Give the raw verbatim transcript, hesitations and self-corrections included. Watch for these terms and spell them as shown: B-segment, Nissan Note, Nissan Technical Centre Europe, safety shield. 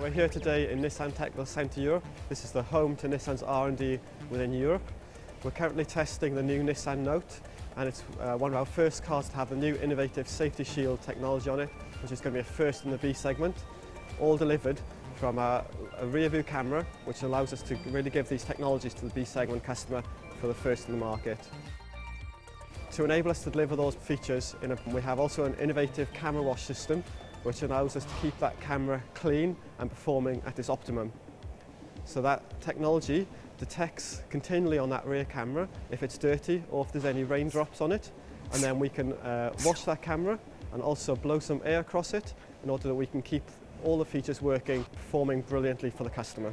We're here today in Nissan Technical Centre Europe. This is the home to Nissan's R and D within Europe. We're currently testing the new Nissan Note, and it's uh, one of our first cars to have the new innovative safety shield technology on it, which is going to be a first in the B segment, all delivered from a, a rear view camera, which allows us to really give these technologies to the B segment customer for the first in the market. To enable us to deliver those features, in a, we have also an innovative camera wash system, which allows us to keep that camera clean and performing at its optimum. So that technology detects continually on that rear camera if it's dirty or if there's any raindrops on it, and then we can uh, wash that camera and also blow some air across it in order that we can keep all the features working, performing brilliantly for the customer.